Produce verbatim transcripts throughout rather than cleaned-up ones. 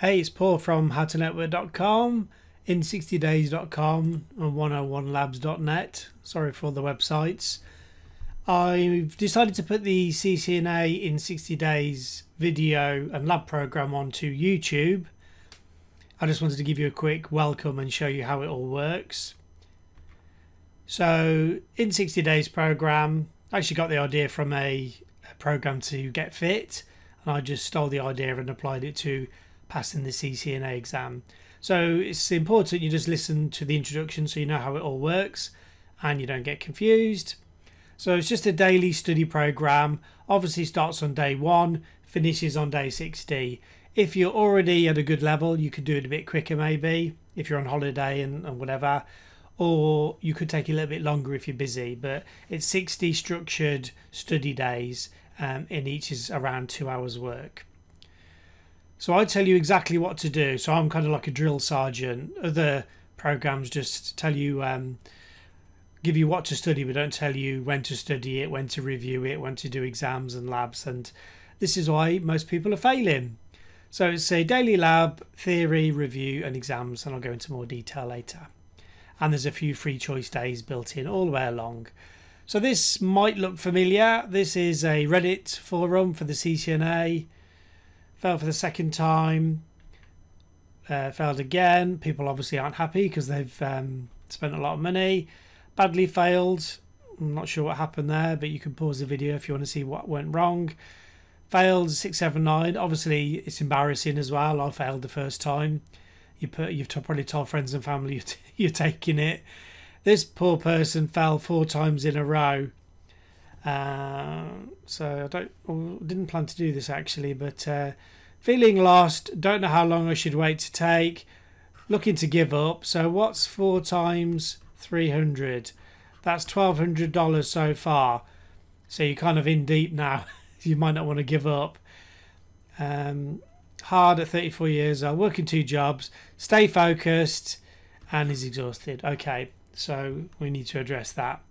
Hey, it's Paul from how to network dot com, in sixty days dot com and one oh one labs dot net. Sorry for all the websites. I've decided to put the C C N A in sixty Days video and lab program onto YouTube. I just wanted to give you a quick welcome and show you how it all works. So, in sixty Days program, I actually got the idea from a, a program to get fit, and I just stole the idea and applied it to passing the C C N A exam. So it's important you just listen to the introduction so you know how it all works and you don't get confused. So it's just a daily study program. Obviously starts on day one, finishes on day sixty. If you're already at a good level, you could do it a bit quicker maybe, if you're on holiday and, and whatever, or you could take a little bit longer if you're busy, but it's sixty structured study days, um, and each is around two hours work. So I tell you exactly what to do. So I'm kind of like a drill sergeant. Other programs just tell you, um, give you what to study, but don't tell you when to study it, when to review it, when to do exams and labs. And this is why most people are failing. So it's a daily lab, theory, review and exams. And I'll go into more detail later. And there's a few free choice days built in all the way along. So this might look familiar. This is a Reddit forum for the C C N A. Failed for the second time, uh, failed again. People obviously aren't happy because they've um, spent a lot of money. Badly failed. I'm not sure what happened there, but you can pause the video if you want to see what went wrong. Failed six seven nine. Obviously, it's embarrassing as well. I failed the first time. You put, you've probably told friends and family you're, t you're taking it. This poor person fell four times in a row. Uh, so I don't well, didn't plan to do this actually, but uh, feeling lost, don't know how long I should wait to take, looking to give up. So what's four times three hundred? That's twelve hundred dollars so far, so you're kind of in deep now. You might not want to give up. Um, hard at thirty-four years old, working two jobs, stay focused and is exhausted. Okay, so we need to address that.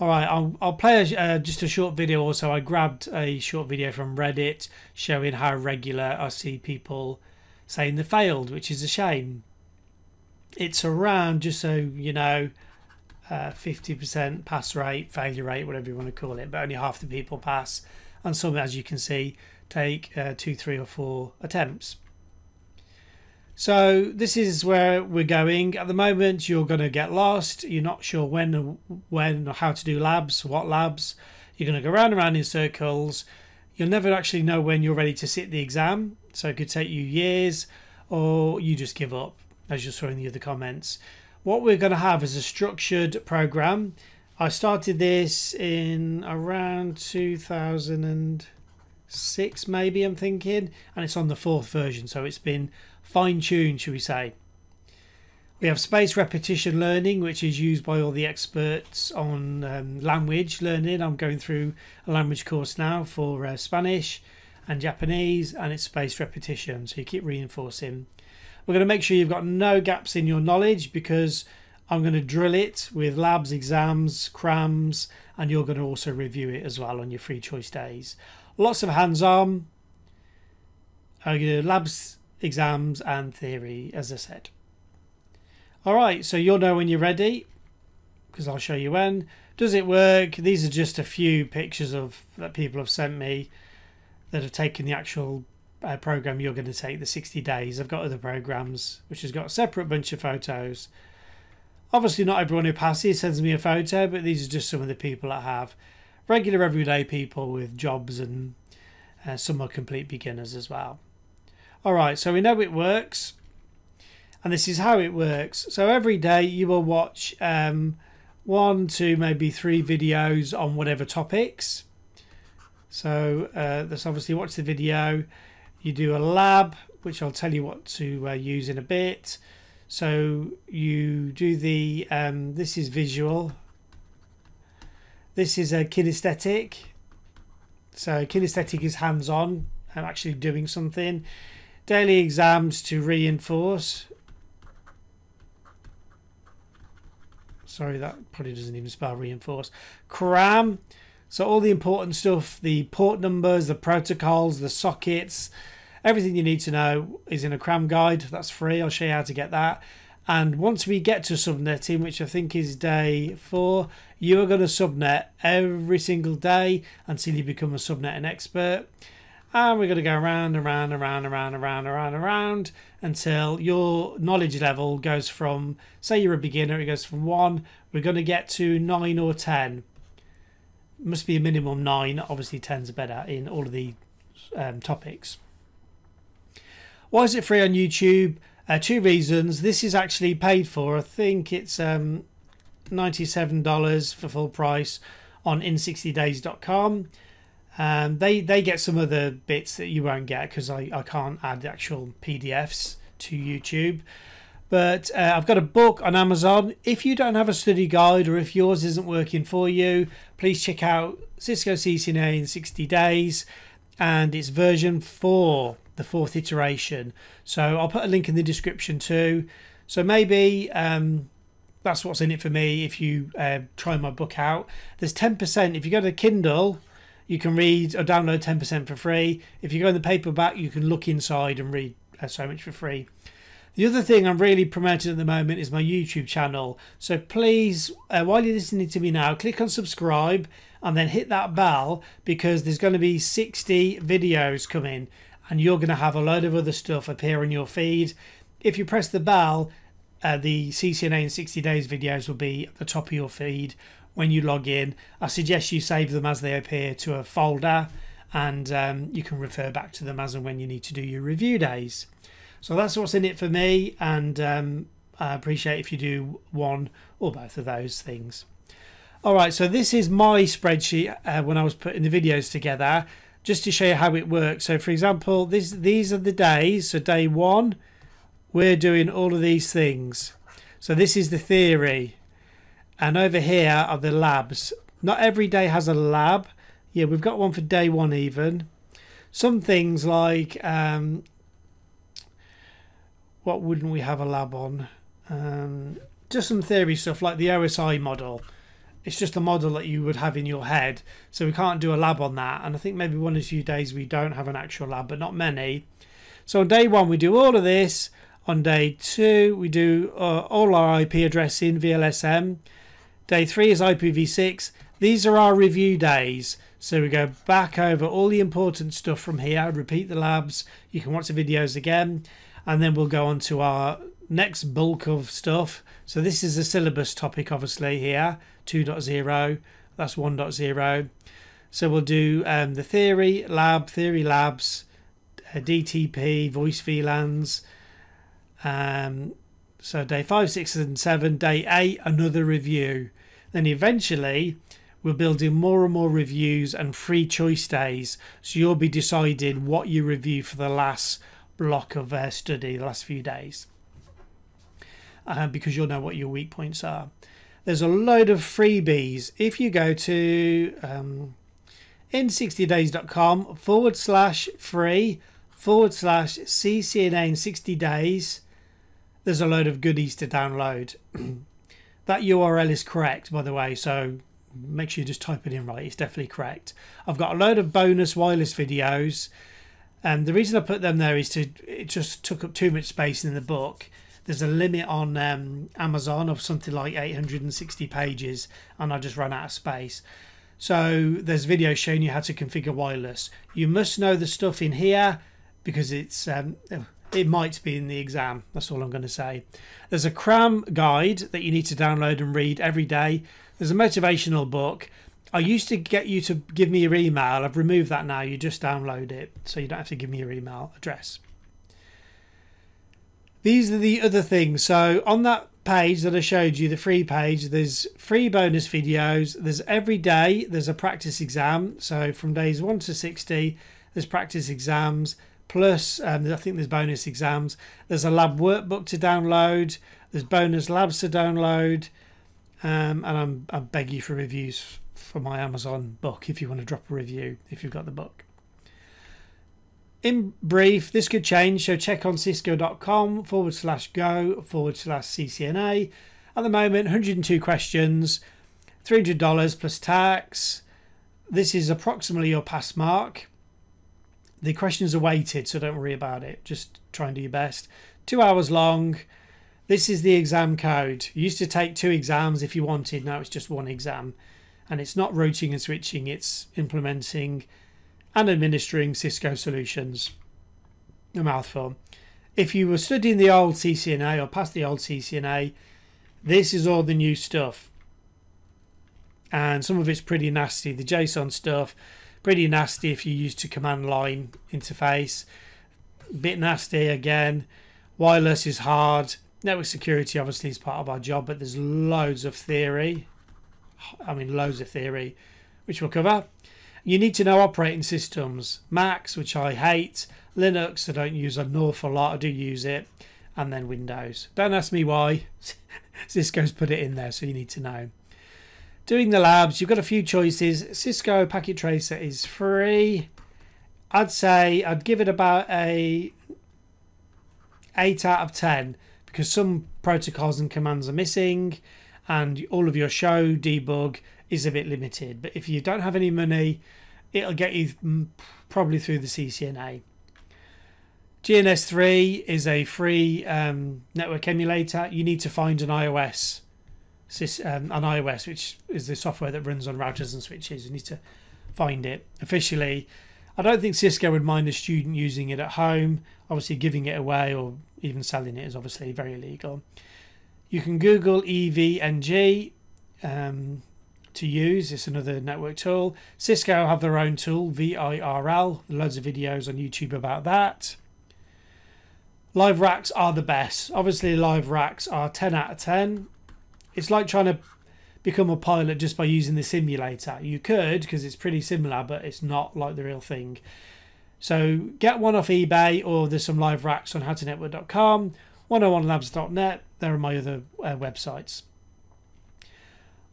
All right, I'll, I'll play a, uh, just a short video also. I grabbed a short video from Reddit showing how regular I see people saying they failed, which is a shame. It's around, just so you know, uh, fifty percent pass rate, failure rate, whatever you want to call it, but only half the people pass. And some, as you can see, take uh, two, three or four attempts. So this is where we're going. At the moment, you're going to get lost. You're not sure when, when or how to do labs, what labs. You're going to go round and round in circles. You'll never actually know when you're ready to sit the exam. So it could take you years, or you just give up, as you saw in the other comments. What we're going to have is a structured program. I started this in around two thousand six, maybe, I'm thinking, and it's on the fourth version, so it's been fine-tuned, should we say. We have spaced repetition learning, which is used by all the experts on um, language learning. I'm going through a language course now for uh, Spanish and Japanese, and it's spaced repetition, so you keep reinforcing. We're going to make sure you've got no gaps in your knowledge, because I'm going to drill it with labs, exams, crams, and you're going to also review it as well on your free choice days. Lots of hands-on, uh, labs, exams and theory, as I said. All right, so you'll know when you're ready, because I'll show you when. Does it work? These are just a few pictures of that people have sent me that have taken the actual uh, program you're going to take, the sixty days. I've got other programs which has got a separate bunch of photos. Obviously not everyone who passes sends me a photo, but these are just some of the people that have. Regular everyday people with jobs, and uh, some are complete beginners as well. All right, so we know it works, and this is how it works. So every day you will watch um, one, two, maybe three videos on whatever topics. So uh, that's obviously watch the video. You do a lab, which I'll tell you what to uh, use in a bit. So you do the, um, this is visual. This is a kinesthetic. So kinesthetic is hands-on. I'm actually doing something. Daily exams to reinforce. Sorry, that probably doesn't even spell reinforce. Cram. So all the important stuff, the port numbers, the protocols, the sockets, Everything you need to know is in a cram guide. That's free. I'll show you how to get that. And once we get to subnetting, which I think is day four, you are going to subnet every single day until you become a subnetting expert. And we're going to go around, around, around, around, around, around, around until your knowledge level goes from, say you're a beginner, it goes from one, we're going to get to nine or ten. Must be a minimum nine, obviously ten's better in all of the um, topics. Why is it free on YouTube? Uh, two reasons. This is actually paid for. I think it's um, ninety-seven dollars for full price on in sixty days dot com. Um, they they get some of the bits that you won't get because I, I can't add actual P D Fs to YouTube. But uh, I've got a book on Amazon. If you don't have a study guide or if yours isn't working for you, please check out Cisco C C N A in sixty days. And it's version four, the fourth iteration. So I'll put a link in the description too. So maybe um, that's what's in it for me if you uh, try my book out. There's ten percent. If you go to Kindle, you can read or download ten percent for free. If you go in the paperback, you can look inside and read uh, so much for free. The other thing I'm really promoting at the moment is my YouTube channel. So please, uh, while you're listening to me now, click on subscribe and then hit that bell, because there's going to be sixty videos coming and you're going to have a load of other stuff appear on your feed. If you press the bell, uh, the C C N A in sixty days videos will be at the top of your feed when you log in. I suggest you save them as they appear to a folder, and um, you can refer back to them as and when you need to do your review days. So that's what's in it for me, and um, I appreciate if you do one or both of those things. All right, so this is my spreadsheet uh, when I was putting the videos together, just to show you how it works. So for example, this, these are the days. So day one, we're doing all of these things. So this is the theory, and over here are the labs. Not every day has a lab. Yeah, we've got one for day one even. Some things like... Um, what wouldn't we have a lab on? Um, just some theory stuff like the O S I model. It's just a model that you would have in your head. So we can't do a lab on that. And I think maybe one or two days we don't have an actual lab, but not many. So on day one, we do all of this. On day two, we do uh, all our I P addressing, V L S M. Day three is I P v six. These are our review days. So we go back over all the important stuff from here, repeat the labs. You can watch the videos again. And then we'll go on to our next bulk of stuff. So this is a syllabus topic, obviously, here, two point oh. That's one point oh. So we'll do um, the theory, lab, theory labs, uh, D T P, voice V LANs. Um, so day five, six, and seven. Day eight, another review. Then eventually, we'll build in more and more reviews and free choice days. So you'll be deciding what you review for the last block of uh, study, the last few days, uh, because you'll know what your weak points are. There's a load of freebies. If you go to um, in sixty days dot com forward slash free forward slash C C N A in sixty days, there's a load of goodies to download. That U R L is correct, by the way, so make sure you just type it in right. It's definitely correct. I've got a load of bonus wireless videos. And the reason I put them there is to it just took up too much space in the book. There's a limit on um, Amazon of something like eight hundred sixty pages, and I just ran out of space. So there's videos showing you how to configure wireless. You must know the stuff in here because it's um, it might be in the exam. That's all I'm going to say. There's a cram guide that you need to download and read every day. There's a motivational book. I used to get you to give me your email. I've removed that now. You just download it, so you don't have to give me your email address. These are the other things. So on that page that I showed you, the free page, there's free bonus videos. There's every day, there's a practice exam. So from days one to sixty, there's practice exams. Plus, um, I think there's bonus exams. There's a lab workbook to download. There's bonus labs to download. Um, and I'm, I beg you for reviews for my Amazon book if you want to drop a review if you've got the book. In brief, this could change, so check on cisco dot com forward slash go forward slash C C N A. At the moment, one hundred and two questions, three hundred dollars plus tax. This is approximately your pass mark. The questions are weighted, so don't worry about it. Just try and do your best. Two hours long. This is the exam code. You used to take two exams if you wanted. Now it's just one exam. And it's not routing and switching. It's implementing and administering Cisco solutions. A mouthful. If you were studying the old C C N A or past the old C C N A, this is all the new stuff. And some of it's pretty nasty. The JSON stuff, pretty nasty if you're used to command line interface. Bit nasty again. Wireless is hard. Network security obviously is part of our job, but there's loads of theory. I mean, loads of theory, which we'll cover. You need to know operating systems. Macs, which I hate. Linux, I don't use an awful lot. I do use it. And then Windows. Don't ask me why. Cisco's put it in there, so you need to know. Doing the labs, you've got a few choices. Cisco Packet Tracer is free. I'd say I'd give it about a eight out of ten because some protocols and commands are missing and all of your show debug is a bit limited. But if you don't have any money, it'll get you probably through the C C N A. G N S three is a free um, network emulator. You need to find an iOS. Um, on iOS, which is the software that runs on routers and switches. You need to find it officially. I don't think Cisco would mind a student using it at home. Obviously giving it away or even selling it is obviously very illegal. You can Google E V N G um, to use. It's another network tool. Cisco have their own tool, V I R L. Loads of videos on YouTube about that. Live racks are the best. Obviously live racks are ten out of ten. It's like trying to become a pilot just by using the simulator. You could, because it's pretty similar, but it's not like the real thing. So get one off eBay, or there's some live racks on how to network dot com, one oh one labs dot net. There are my other uh, websites.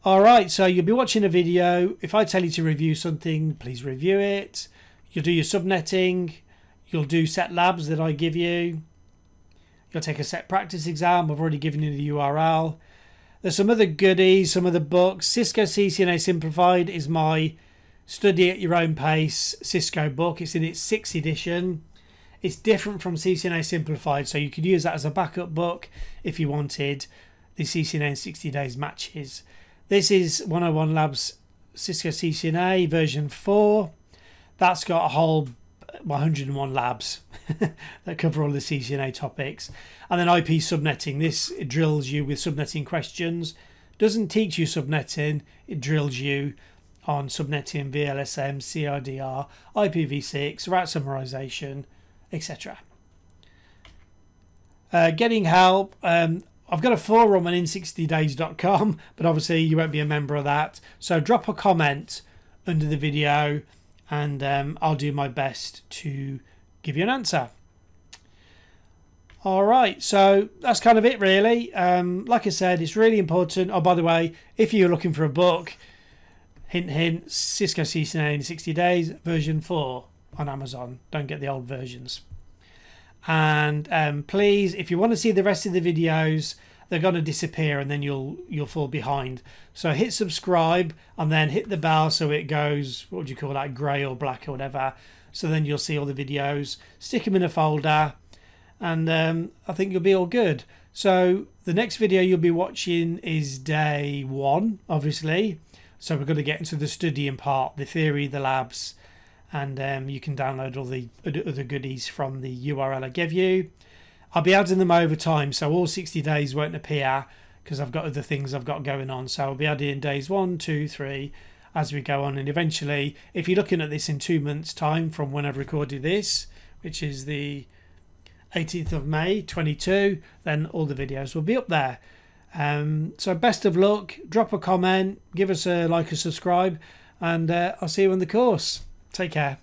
All right, so you'll be watching a video. If I tell you to review something, please review it. You'll do your subnetting. You'll do set labs that I give you. You'll take a set practice exam. I've already given you the U R L. There's some other goodies, some of the books. Cisco C C N A Simplified is my Study at Your Own Pace Cisco book. It's in its sixth edition. It's different from C C N A Simplified, so you could use that as a backup book if you wanted. The C C N A in sixty days matches. This is one oh one labs Cisco C C N A version four. That's got a whole one oh one labs that cover all the C C N A topics. And then I P subnetting. This it drills you with subnetting questions. Doesn't teach you subnetting. It drills you on subnetting, V L S M, C I D R, I P v six, route summarization, et cetera. Uh, getting help. Um, I've got a forum on in sixty days dot com, but obviously you won't be a member of that. So drop a comment under the video, and um, I'll do my best to give you an answer. All right, so that's kind of it really. Um, like I said, it's really important. Oh, by the way, if you're looking for a book, hint, hint, Cisco C C N A in sixty days, version four on Amazon. Don't get the old versions. And um, please, if you want to see the rest of the videos, they're going to disappear and then you'll you'll fall behind. So hit subscribe and then hit the bell so it goes, what would you call that, grey or black or whatever. So then you'll see all the videos. Stick them in a folder and um, I think you'll be all good. So the next video you'll be watching is day one, obviously. So we're going to get into the studying part, the theory, the labs. And um, you can download all the other goodies from the U R L I give you. I'll be adding them over time, so all sixty days won't appear because I've got other things I've got going on. So I'll be adding days one, two, three as we go on. And eventually, if you're looking at this in two months' time from when I've recorded this, which is the eighteenth of May twenty-two, then all the videos will be up there. Um, so best of luck. Drop a comment, give us a like, a subscribe, and uh, I'll see you in the course. Take care.